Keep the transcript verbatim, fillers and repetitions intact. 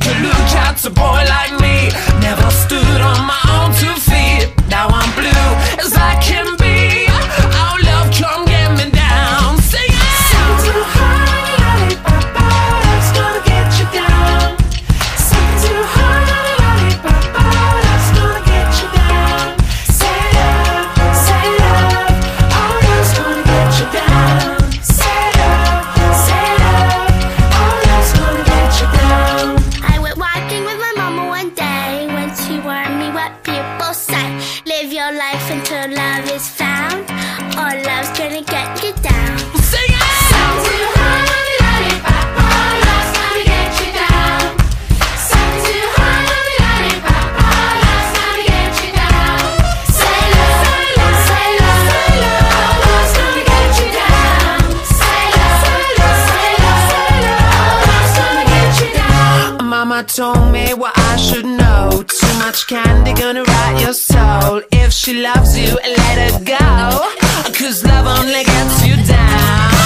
Take a look at a boy like me. Never stood on my own two feet. Now I'm blue as I can be. Oh, love, come get me down. Sing it! Something too high, lollipop, that's gonna get you down. Something too high, lollipop, that's gonna get you down. Say love, say love, oh, love's gonna get you down. Live your life until love is found, or love's gonna get you down. Sing it! Something too high, lollipop, oh, love's gonna get you down. Something too high, lollipop, oh, love's gonna get you down. Say love, say love, say love, oh, love's gonna get you down. Say love, say love, say love, oh, love's gonna get you down. Mama told me what I should know. Too much candy gonna rot your soul. If she loves you, let her go, 'cause love only gets you down.